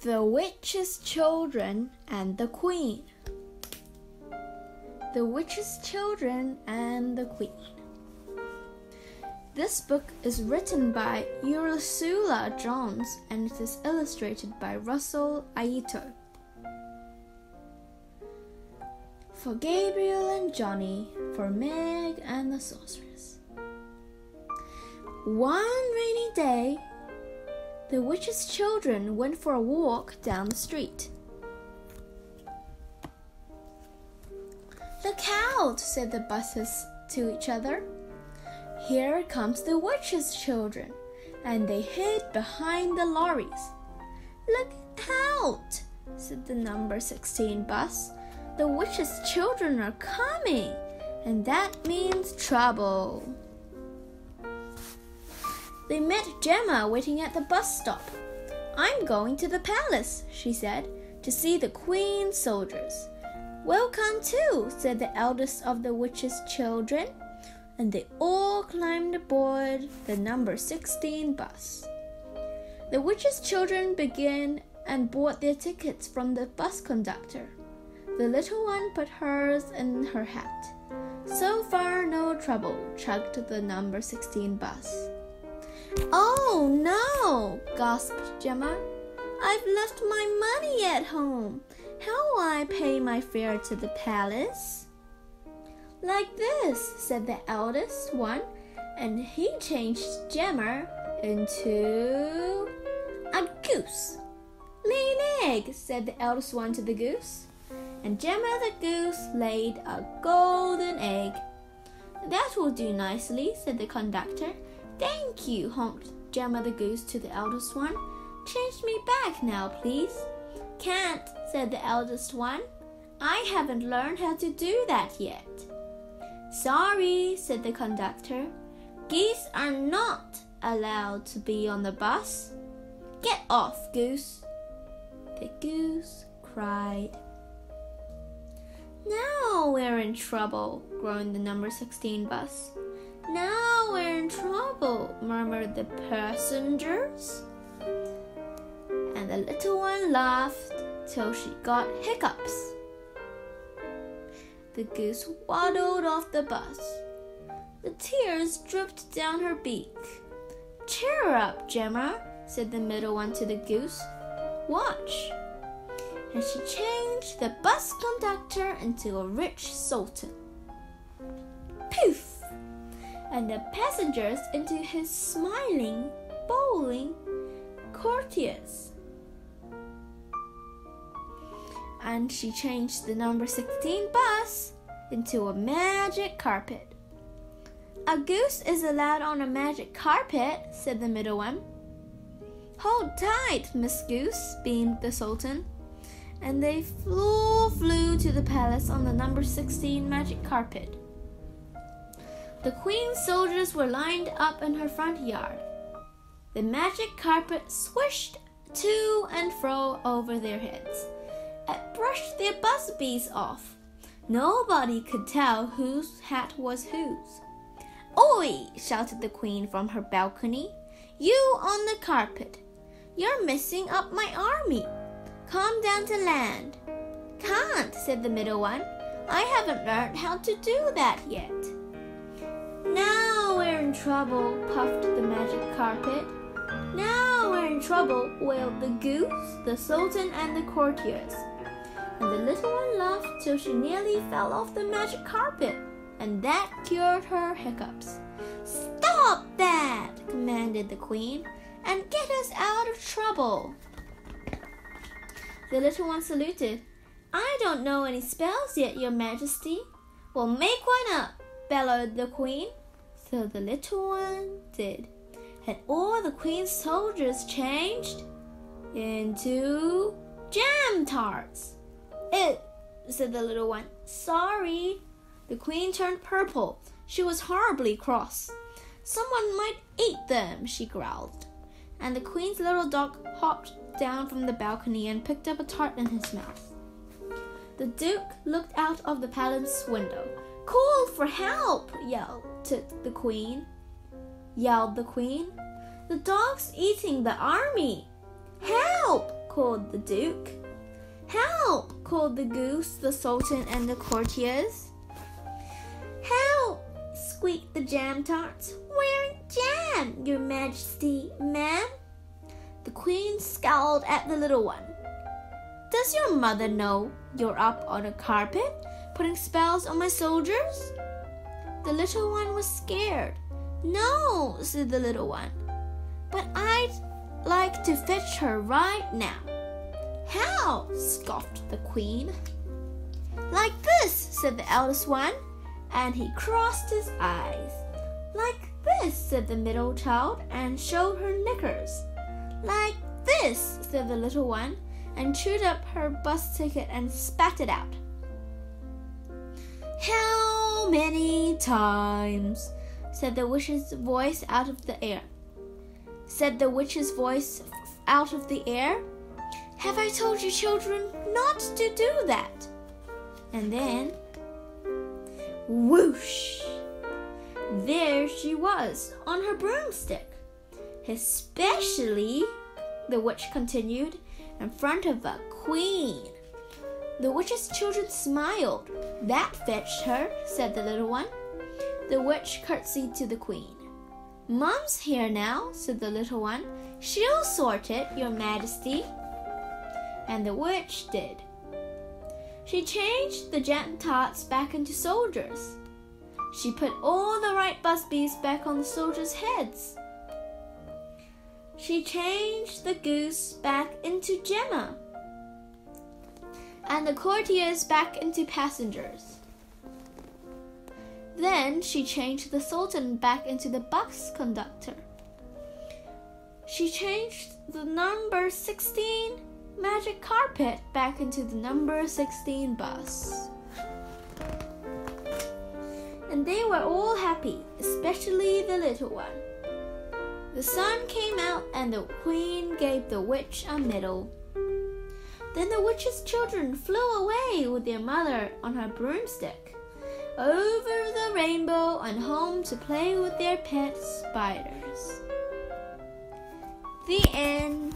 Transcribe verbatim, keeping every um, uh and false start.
The Witch's Children and the Queen. The Witch's Children and the Queen. This book is written by Ursula Jones and it is illustrated by Russell Aito. For Gabriel and Johnny, for Meg and the Sorceress. One rainy day, the witch's children went for a walk down the street. "Look out," said the buses to each other. "Here comes the witch's children," and they hid behind the lorries. "Look out," said the number sixteen bus. "The witch's children are coming, and that means trouble." They met Gemma waiting at the bus stop. "I'm going to the palace," she said, "to see the queen's soldiers." "Welcome too," said the eldest of the witch's children, and they all climbed aboard the number sixteen bus. The witch's children began and bought their tickets from the bus conductor. The little one put hers in her hat. "So far, no trouble," chugged the number sixteen bus. "Oh no," gasped Gemma. "I've left my money at home. How will I pay my fare to the palace?" "Like this," said the eldest one, and he changed Gemma into a goose. "Lean egg," said the eldest one to the goose, and Gemma the goose laid a golden egg. "That will do nicely," said the conductor. "Thank you," honked Gemma the goose to the eldest one. "Change me back now, please." "Can't," said the eldest one. "I haven't learned how to do that yet." "Sorry," said the conductor. "Geese are not allowed to be on the bus." "Get off, goose." The goose cried. "Now we're in trouble," groaned the number sixteen bus. "Now we're in trouble," murmured the passengers. And the little one laughed till she got hiccups. The goose waddled off the bus. The tears dripped down her beak. "Cheer up, Gemma," said the middle one to the goose. "Watch." And she changed the bus conductor into a rich sultan. Poof! And the passengers into his smiling, bowling courtiers. And she changed the number sixteen bus into a magic carpet. "A goose is allowed on a magic carpet," said the middle one. "Hold tight, Miss Goose," beamed the Sultan. And they flew, flew to the palace on the number sixteen magic carpet. The queen's soldiers were lined up in her front yard. The magic carpet swished to and fro over their heads. It brushed their busbies off. Nobody could tell whose hat was whose. "Oi!" shouted the queen from her balcony. "You on the carpet! You're messing up my army. Come down to land." "Can't," said the middle one. "I haven't learned how to do that yet." "Now we're in trouble," puffed the magic carpet. "Now we're in trouble," wailed the goose, the sultan, and the courtiers. And the little one laughed till she nearly fell off the magic carpet, and that cured her hiccups. "Stop that!" commanded the queen, "and get us out of trouble." The little one saluted. "I don't know any spells yet, your majesty." "Well, make one up," bellowed the queen. So the little one did, and all the queen's soldiers changed into jam tarts. "Ew," said the little one. "Sorry." The queen turned purple. She was horribly cross. "Someone might eat them," she growled. And the queen's little dog hopped down from the balcony and picked up a tart in his mouth. The duke looked out of the palace window. "Call for help!" yelled the queen. Yelled the queen. "The dog's eating the army!" "Help!" called the Duke. "Help!" called the goose, the sultan, and the courtiers. "Help!" squeaked the jam tarts. "We're in jam, your majesty, ma'am." The queen scowled at the little one. "Does your mother know you're up on a carpet, putting spells on my soldiers?" The little one was scared. "No," said the little one, "but I'd like to fetch her right now." "How?" scoffed the queen. "Like this," said the eldest one, and he crossed his eyes. "Like this," said the middle child, and showed her knickers. "Like this," said the little one, and chewed up her bus ticket and spat it out. "How many times?" said the witch's voice out of the air. Said the witch's voice out of the air, "Have I told you children not to do that?" And then, whoosh! There she was on her broomstick. "Especially," the witch continued, "in front of a queen." The witch's children smiled. "That fetched her," said the little one. The witch curtsied to the queen. "Mum's here now," said the little one. "She'll sort it, your majesty." And the witch did. She changed the jam tarts back into soldiers. She put all the right busbies back on the soldiers' heads. She changed the goose back into Gemma, and the courtiers back into passengers. Then she changed the sultan back into the bus conductor. She changed the number sixteen magic carpet back into the number sixteen bus. And they were all happy, especially the little one. The sun came out and the queen gave the witch a medal. Then the witch's children flew away with their mother on her broomstick, over the rainbow and home to play with their pet spiders. The end.